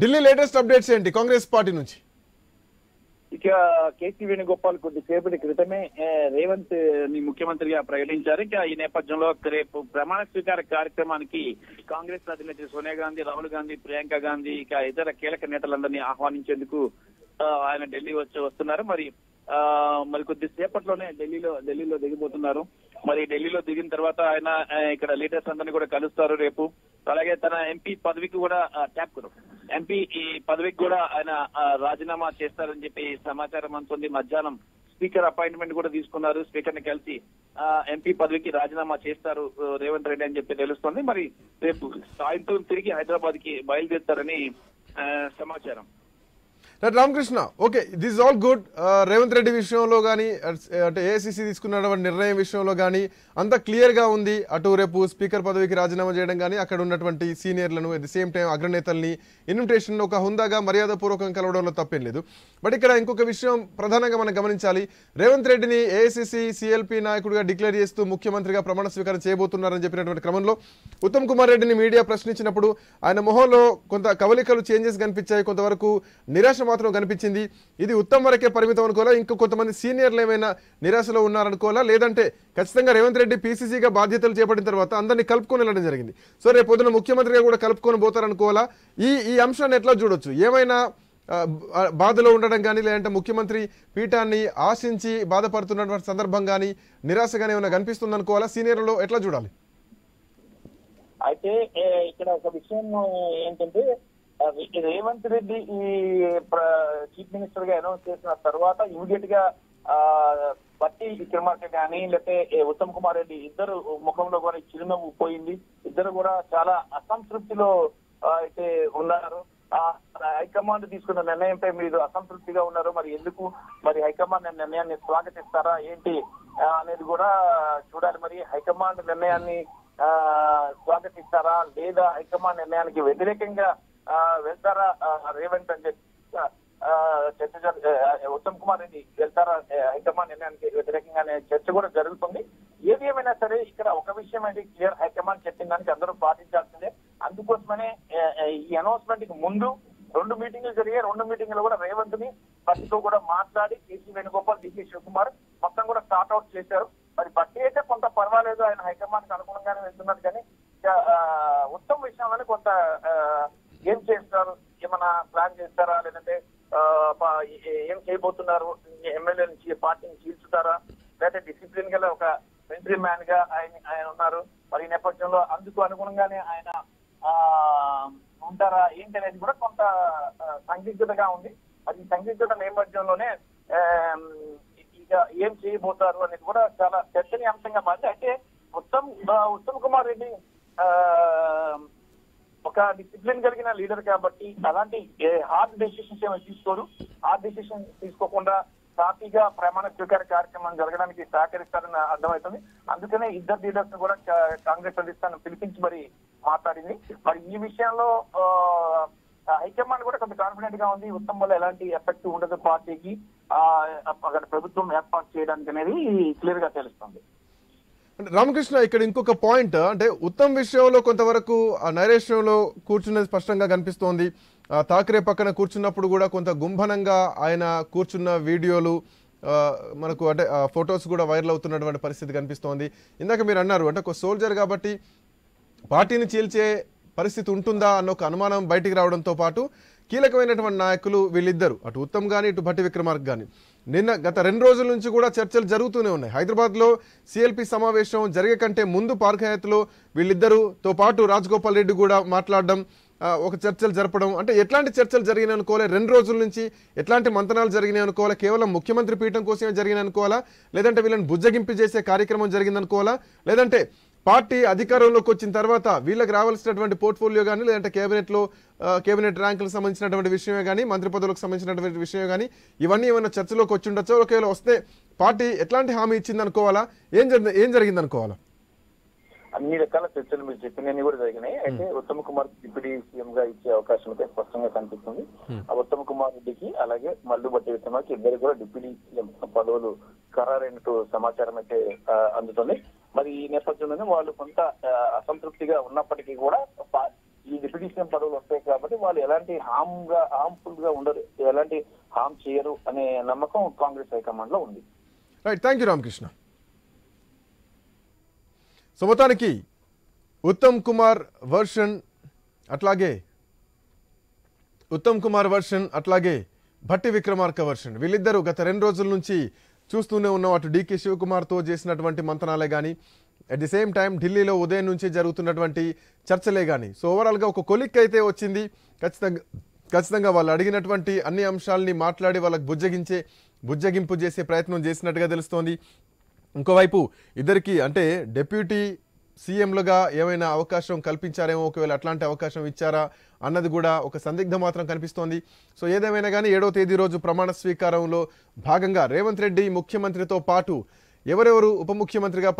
Delhi latest updates ఏంటి Congress party నుంచి? ఇక కేసీ వేణుగోపాల్ కొద్దిసేపటి క్రితమే రేవంత్ ని ముఖ్యమంత్రిగా ప్రకటించారు. ఇక ఈ నేపథ్యంలో రేపు ప్రమాణ స్వీకార కార్యక్రమానికి కాంగ్రెస్ అధినేత్రి సోనియా గాంధీ, రాహుల్ గాంధీ, ప్రియాంక గాంధీ ఇక ఇతర కీలక నేతలందరినీ ఆహ్వానించేందుకు ఆయన ఢిల్లీ వస్తున్నారు. మరి కొద్దిసేపట్లోనే ఢిల్లీలో దిగిపోతున్నారు. మరి ఢిల్లీలో దిగిన తర్వాత ఆయన ఇక్కడ లీడర్స్ అందరినీ కూడా కలుస్తారు రేపు. అలాగే తన ఎంపీ పదవికి కూడా ఆయన రాజీనామా చేస్తారని చెప్పి సమాచారం అందుతుంది. మధ్యాహ్నం స్పీకర్ అపాయింట్మెంట్ కూడా తీసుకున్నారు. స్పీకర్ ని కలిసి ఎంపీ పదవికి రాజీనామా చేస్తారు రేవంత్ రెడ్డి అని చెప్పి తెలుస్తోంది. మరి రేపు సాయంత్రం తిరిగి హైదరాబాద్ కి బయలుదేరుతారని సమాచారం. Ramakrishna, okay, this all good. Revanth Reddy విషయంలో కానీ, అంటే ఏఐసీసీ తీసుకున్నటువంటి నిర్ణయం విషయంలో కానీ అంతా క్లియర్గా ఉంది. అటు రేపు స్పీకర్ పదవికి రాజీనామా చేయడం కానీ, అక్కడ ఉన్నటువంటి సీనియర్లను అట్ ది సేమ్ టైం అగ్రనేతల్ని ఇన్విటేషన్ ఒక హుందాగా మర్యాదపూర్వకం కలవడంలో తప్పేం లేదు. బట్ ఇక్కడ ఇంకొక విషయం ప్రధానంగా మనం గమనించాలి. రేవంత్ రెడ్డిని ఏఐసీసీ CLP నాయకుడిగా డిక్లేర్ చేస్తూ ముఖ్యమంత్రిగా ప్రమాణ స్వీకారం చేయబోతున్నారని చెప్పినటువంటి క్రమంలో ఉత్తమ్ కుమార్ రెడ్డిని మీడియా ప్రశ్నించినప్పుడు ఆయన మొహంలో కొంత కవలికలు, చేంజెస్ కనిపించాయి. కొంతవరకు నిరాశ మాత్రం కనిపించింది. ఇది ఉత్తమ్ వరకే పరిమితం అనుకోవాలా? ఇంకా కొంతమంది సీనియర్లు ఏమైనా నిరాశలో ఉన్నారనుకోవాలా? లేదంటే ఖచ్చితంగా రేవంత్ రెడ్డి PCCగా బాధ్యతలు చేపట్టిన తర్వాత అందరినీ కలుపుకొని వెళ్ళడం జరిగింది. సో రేపు పొద్దున ముఖ్యమంత్రిగా కూడా కలుపుకొని పోతారనుకోవాలా? ఈ అంశాన్ని ఎట్లా చూడొచ్చు? ఏమైనా బాధలో ఉండడం కానీ, లేదంటే ముఖ్యమంత్రి పీఠాన్ని ఆశించి బాధపడుతున్నటువంటి సందర్భం కానీ, నిరాశ కానీ ఏమైనా కనిపిస్తుంది అనుకోవాలా? సీనియర్లలో ఎట్లా చూడాలి? అయితే ఇక్కడ ఒక విషయం ఏంటంటే, రేవంత్ రెడ్డి ఈ చీఫ్ మినిస్టర్ గా అనౌన్స్ చేసిన తర్వాత ఇమీడియట్ గా బట్టి విక్రమార్క కానీ, లేకపోతే ఉత్తమ్ కుమార్ రెడ్డి ఇద్దరు ముఖంలో కూడా చిరునవ్వు పోయింది. ఇద్దరు కూడా చాలా అసంతృప్తిలో అయితే ఉన్నారు. హైకమాండ్ తీసుకున్న నిర్ణయంపై మీరు అసంతృప్తిగా ఉన్నారు. మరి ఎందుకు, మరి హైకమాండ్ నిర్ణయాన్ని స్వాగతిస్తారా ఏంటి అనేది కూడా చూడాలి. మరి హైకమాండ్ నిర్ణయాన్ని స్వాగతిస్తారా లేదా హైకమాండ్ నిర్ణయానికి వ్యతిరేకంగా వెళ్తారా రేవంత్ అని చెప్పి చర్చ, ఉత్తమ్ కుమార్ రెడ్డి వెళ్తారా హైకమాండ్ నిర్ణయానికి వ్యతిరేకంగానే చర్చ కూడా జరుగుతుంది. ఏది ఏమైనా సరే ఇక్కడ ఒక విషయం అయితే క్లియర్, హైకమాండ్ చెప్పిన దానికి అందరూ పాటించాల్సిందే. అందుకోసమనే ఈ అనౌన్స్మెంట్ కి ముందు 2 మీటింగ్లు జరిగాయి. 2 మీటింగ్లు కూడా రేవంత్ ని బట్టితో కూడా మాట్లాడి KC వేణుగోపాల్, DK శివకుమార్ మొత్తం కూడా స్టార్ట్ అవుట్ చేశారు. మరి బట్టి అయితే కొంత పర్వాలేదు, ఆయన హైకమాండ్ కి అనుగుణంగానే వెళ్తున్నారు. కానీ ఉత్తమ్ విషయంలోనే కొంత ఏం చేస్తారు, ఏమైనా ప్లాన్ చేస్తారా, లేదంటే ఏం చేయబోతున్నారు, ఎమ్మెల్యే నుంచి పార్టీని చీల్చుతారా, లేదంటే డిసిప్లిన్ గా ఒక మిలిటరీ మ్యాన్ గా ఆయన ఉన్నారు. మరి ఈ నేపథ్యంలో అందుకు అనుగుణంగానే ఆయన ఉంటారా ఏంటి అనేది కూడా కొంత సందిగ్ధతగా ఉంది. మరి ఈ సందిగ్ధత నేపథ్యంలోనే ఇక ఏం చేయబోతారు అనేది కూడా చాలా చర్చనీయాంశంగా మారింది. అయితే ఉత్తమ్ కుమార్ రెడ్డి ఒక డిసిప్లిన్ కలిగిన లీడర్ కాబట్టి అలాంటి హార్డ్ డెసిషన్స్ ఏమైనా తీసుకోరు. హార్డ్ డెసిషన్ తీసుకోకుండా సాఫీగా ప్రమాణ స్వీకార కార్యక్రమం జరగడానికి సహకరిస్తారని అర్థమవుతుంది. అందుకనే ఇద్దరు లీడర్స్ కూడా కాంగ్రెస్ అధిష్టానం పిలిపించి మరి మాట్లాడింది. మరి ఈ విషయంలో హైకమాండ్ కూడా కొంత కాన్ఫిడెంట్ గా ఉంది. ఉత్తమ్ వల్ల ఎలాంటి ఎఫెక్ట్ ఉండదు పార్టీకి, అక్కడ ప్రభుత్వం ఏర్పాటు చేయడానికి అనేది క్లియర్ గా తెలుస్తుంది. రామకృష్ణ, ఇక్కడ ఇంకొక పాయింట్, అంటే ఉత్తమ్ విషయంలో కొంతవరకు నైరేష్యంలో కూర్చున్నది స్పష్టంగా కనిపిస్తోంది. ఠాకరే పక్కన కూర్చున్నప్పుడు కూడా కొంత గుంభనంగా ఆయన కూర్చున్న వీడియోలు మనకు, అంటే ఫొటోస్ కూడా వైరల్ అవుతున్నటువంటి పరిస్థితి కనిపిస్తోంది. ఇందాక మీరు అన్నారు, అంటే ఒక సోల్జర్ కాబట్టి పార్టీని చీల్చే పరిస్థితి ఉంటుందా అన్న ఒక అనుమానం బయటికి రావడంతో పాటు కీలకమైనటువంటి నాయకులు వీళ్ళిద్దరు, అటు ఉత్తమ్ కానీ ఇటు భట్టి విక్రమార్క కానీ, నిన్న గత 2 రోజుల నుంచి కూడా చర్చలు జరుగుతూనే ఉన్నాయి. హైదరాబాద్లో CLP సమావేశం జరిగే కంటే ముందు పార్క్ హయాత్లో వీళ్ళిద్దరుతో పాటు రాజగోపాల్ రెడ్డి కూడా మాట్లాడడం, ఒక చర్చలు జరపడం, అంటే ఎట్లాంటి చర్చలు జరిగినాయి అనుకోవాలి? 2 రోజుల నుంచి ఎట్లాంటి మంతనాలు జరిగినాయి అనుకోవాలా? కేవలం ముఖ్యమంత్రి పీఠం కోసమే జరిగినాయి అనుకోవాలా? లేదంటే వీళ్ళని బుజ్జగింపు చేసే కార్యక్రమం జరిగిందనుకోవాలా? లేదంటే పార్టీ అధికారంలోకి వచ్చిన తర్వాత వీళ్ళకి రావాల్సినటువంటి పోర్ట్ఫోలియో కానీ, లేదంటే కేబినెట్ ర్యాంకులకు సంబంధించినటువంటి విషయమే కానీ, మంత్రి పదవులకు సంబంధించినటువంటి విషయమే కానీ, ఇవన్నీ ఏమైనా చర్చలోకి వచ్చి ఉండొచ్చో? ఒకవేళ వస్తే పార్టీ ఎట్లాంటి హామీ ఇచ్చింది అనుకోవాలా? ఏం జరిగింది అనుకోవాలా? అన్ని రకాల చర్చలు మీరు చెప్పినవి కూడా జరిగినాయి. అయితే ఉత్తమ్ కుమార్ డిప్యూటీ సీఎం గా ఇచ్చే అవకాశంపై స్పష్టంగా కనిపిస్తుంది. ఆ ఉత్తమ్ కుమార్ రెడ్డికి అలాగే మల్లు భట్టి విక్రమార్క ఇద్దరు కూడా డిప్యూటీ సీఎం పదవులు ఖరారైనట్టు సమాచారం అయితే అందుతుంది. మరి ఈ నేపథ్యంలోనే వాళ్ళు కొంత అసంతృప్తిగా ఉన్నప్పటికీ కూడా ఈ డిప్యూటీ సీఎం పదవులు వస్తాయి కాబట్టి వాళ్ళు ఎలాంటి ఎలాంటి హార్మ్ఫుల్ గా ఉండరు, ఎలాంటి హార్మ్ చేయరు అనే నమ్మకం కాంగ్రెస్ హైకమాండ్ లో ఉంది. Right, thank you Ramakrishna. So మొత్తానికి ఉత్తమ్ కుమార్ వర్షన్, అట్లాగే భట్టి విక్రమార్క వర్షన్, వీళ్ళిద్దరూ గత 2 రోజుల నుంచి చూస్తూనే ఉన్నాం. అటు డీకే శివకుమార్తో చేసినటువంటి మంతనాలే కానీ, అట్ ది సేమ్ టైం ఢిల్లీలో ఉదయం నుంచి జరుగుతున్నటువంటి చర్చలే కానీ, సో ఓవరాల్గా ఒక కొలిక్ అయితే వచ్చింది. ఖచ్చితంగా వాళ్ళు అడిగినటువంటి అన్ని అంశాలని మాట్లాడి వాళ్ళకు బుజ్జగింపు చేసే ప్రయత్నం చేసినట్టుగా తెలుస్తోంది. ఇంకోవైపు ఇద్దరికి అంటే డిప్యూటీ సీఎంలుగా ఏమైనా అవకాశం కల్పించారేమో, ఒకవేళ అట్లాంటి అవకాశం ఇచ్చారా అన్నది కూడా ఒక సందిగ్ధం మాత్రం కనిపిస్తోంది. సో ఏదేమైనా కానీ 7వ తేదీ రోజు ప్రమాణ స్వీకారంలో భాగంగా రేవంత్ రెడ్డి ముఖ్యమంత్రితో పాటు ఎవరెవరు ఉప ముఖ్యమంత్రిగా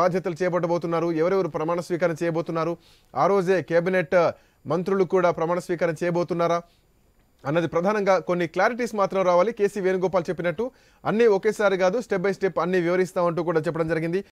బాధ్యతలు చేపట్టబోతున్నారు, ఎవరెవరు ప్రమాణ స్వీకారం చేయబోతున్నారు, ఆ రోజే కేబినెట్ మంత్రులు కూడా ప్రమాణ స్వీకారం చేయబోతున్నారా అన్నది ప్రధానంగా కొన్ని క్లారిటీస్ మాత్రం రావాలి. కేసీ వేణుగోపాల్ చెప్పినట్టు అన్నీ ఒకేసారి కాదు, స్టెప్ బై స్టెప్ అన్నీ వివరిస్తామంటూ కూడా చెప్పడం జరిగింది.